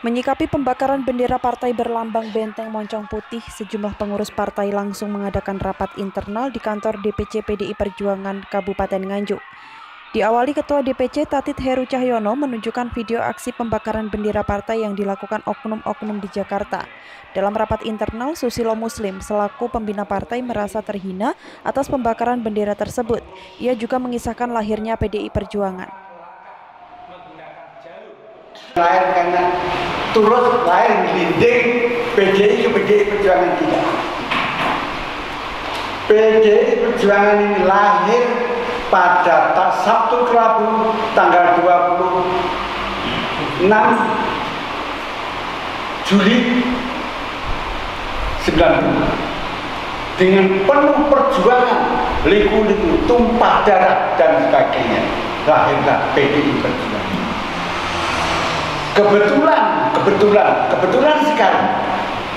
Menyikapi pembakaran bendera partai berlambang benteng moncong putih, sejumlah pengurus partai langsung mengadakan rapat internal di kantor DPC PDI Perjuangan Kabupaten Nganjuk. Diawali Ketua DPC Tatit Heru Cahyono menunjukkan video aksi pembakaran bendera partai yang dilakukan oknum-oknum di Jakarta. Dalam rapat internal, Susilo Muslim selaku pembina partai merasa terhina atas pembakaran bendera tersebut. Ia juga mengisahkan lahirnya PDI Perjuangan. Lahir karena turut lahir dinding PDI ke PDI Perjuangan kita. PDI Perjuangan ini lahir pada Sabtu Rabu tanggal 26 Juli 1990 dengan penuh perjuangan, liku-liku, tumpah darah dan sebagainya, lahirlah PDI Perjuangan. Kebetulan sekali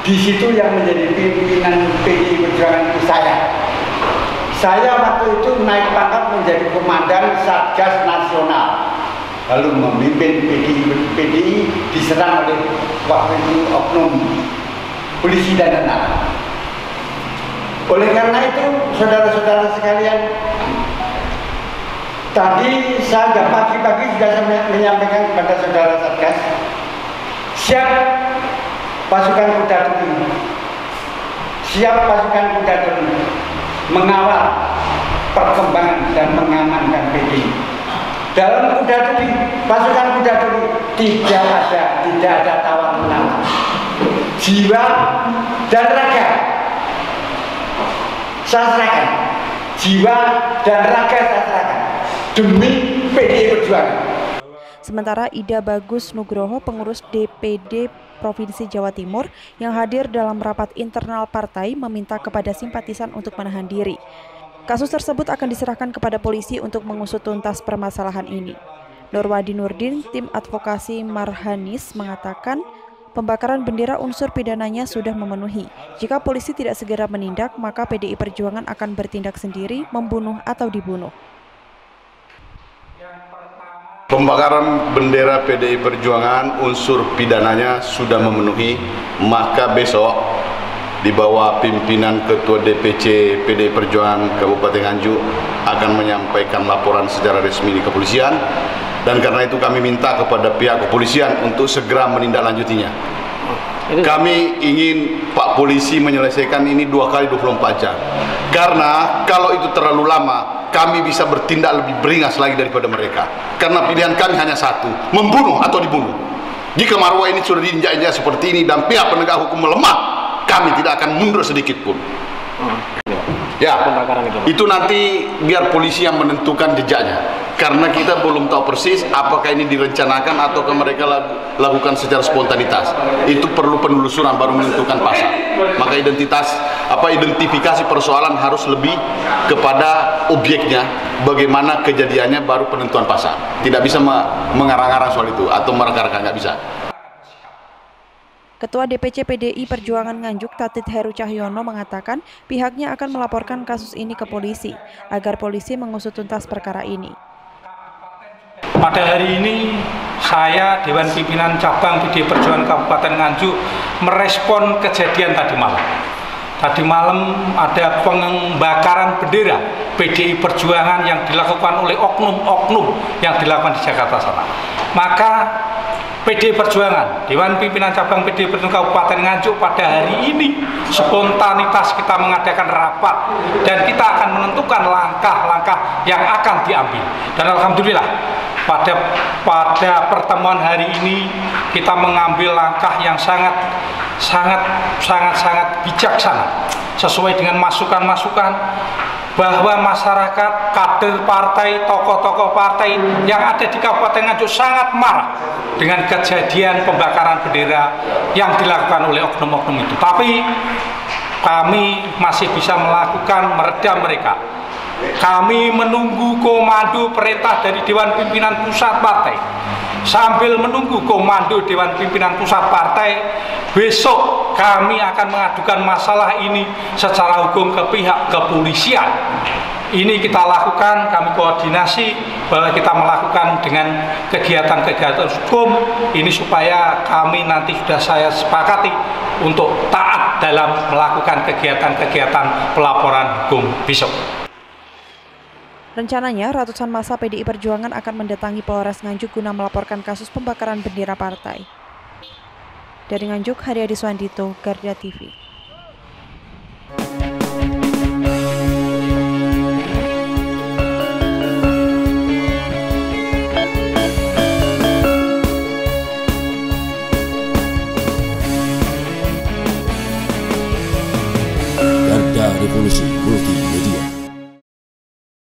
di situ yang menjadi pimpinan PDI Perjuangan itu saya. Saya waktu itu naik pangkat menjadi komandan Satgas Nasional, lalu memimpin PDI diserang oleh waktu itu oknum polisi dan anak. Oleh karena itu, saudara-saudara sekalian, tadi saya pagi-pagi sudah menyampaikan kepada saudara Satgas, siap pasukan kuda dulu, mengawal perkembangan dan mengamankan PDI. Dalam kuda dulu, pasukan kuda dulu tidak ada tawar menawar, jiwa dan raga. Saya serahkan jiwa dan raga, saya serahkan demi PDI Perjuangan. Sementara Ida Bagus Nugroho, pengurus DPD Provinsi Jawa Timur yang hadir dalam rapat internal partai, meminta kepada simpatisan untuk menahan diri. Kasus tersebut akan diserahkan kepada polisi untuk mengusut tuntas permasalahan ini. Norwadi Nurdin, tim advokasi Marhanis, mengatakan pembakaran bendera unsur pidananya sudah memenuhi. Jika polisi tidak segera menindak, maka PDI Perjuangan akan bertindak sendiri, membunuh atau dibunuh. Pembakaran bendera PDI Perjuangan unsur pidananya sudah memenuhi, maka besok di bawah pimpinan Ketua DPC PDI Perjuangan Kabupaten Nganjuk akan menyampaikan laporan secara resmi di kepolisian, dan karena itu kami minta kepada pihak kepolisian untuk segera menindaklanjutinya. Kami ingin Pak Polisi menyelesaikan ini 2 kali 24 jam, karena kalau itu terlalu lama kami bisa bertindak lebih beringas lagi daripada mereka. Karena pilihan kami hanya satu, membunuh atau dibunuh. Jika marwah ini sudah diinjak-injak seperti ini dan pihak penegak hukum melemah, kami tidak akan mundur sedikit pun. Ya, itu nanti biar polisi yang menentukan jejaknya. Karena kita belum tahu persis apakah ini direncanakan atau mereka lakukan secara spontanitas. Itu perlu penelusuran baru menentukan pasal. Maka identifikasi persoalan harus lebih kepada objeknya, bagaimana kejadiannya baru penentuan pasal. Tidak bisa mengarang-arang soal itu atau mereka-reka, nggak bisa. Ketua DPC PDI Perjuangan Nganjuk Tatit Heru Cahyono mengatakan pihaknya akan melaporkan kasus ini ke polisi agar polisi mengusut tuntas perkara ini. Pada hari ini saya Dewan Pimpinan Cabang PDI Perjuangan Kabupaten Nganjuk merespon kejadian tadi malam. Tadi malam ada pembakaran bendera PDI Perjuangan yang dilakukan oleh oknum-oknum yang dilakukan di Jakarta sana. Maka PDI Perjuangan, Dewan Pimpinan Cabang PDI Perjuangan Kabupaten Nganjuk pada hari ini spontanitas kita mengadakan rapat dan kita akan menentukan langkah-langkah yang akan diambil. Dan alhamdulillah pada pertemuan hari ini kita mengambil langkah yang sangat bijaksana sesuai dengan masukan-masukan bahwa masyarakat, kader partai, tokoh-tokoh partai yang ada di Kabupaten Nganjuk sangat marah dengan kejadian pembakaran bendera yang dilakukan oleh oknum-oknum itu. Tapi kami masih bisa melakukan meredam mereka. Kami menunggu komando perintah dari Dewan Pimpinan Pusat Partai. Sambil menunggu komando Dewan Pimpinan Pusat Partai, besok kami akan mengadukan masalah ini secara hukum ke pihak kepolisian. Ini kita lakukan, kami koordinasi bahwa kita melakukan dengan kegiatan-kegiatan hukum ini supaya kami nanti sudah saya sepakati untuk taat dalam melakukan kegiatan-kegiatan pelaporan hukum besok. Rencananya, ratusan massa PDI Perjuangan akan mendatangi Polres Nganjuk guna melaporkan kasus pembakaran bendera partai. Dari Nganjuk, Haryadi Swandito, Garda TV.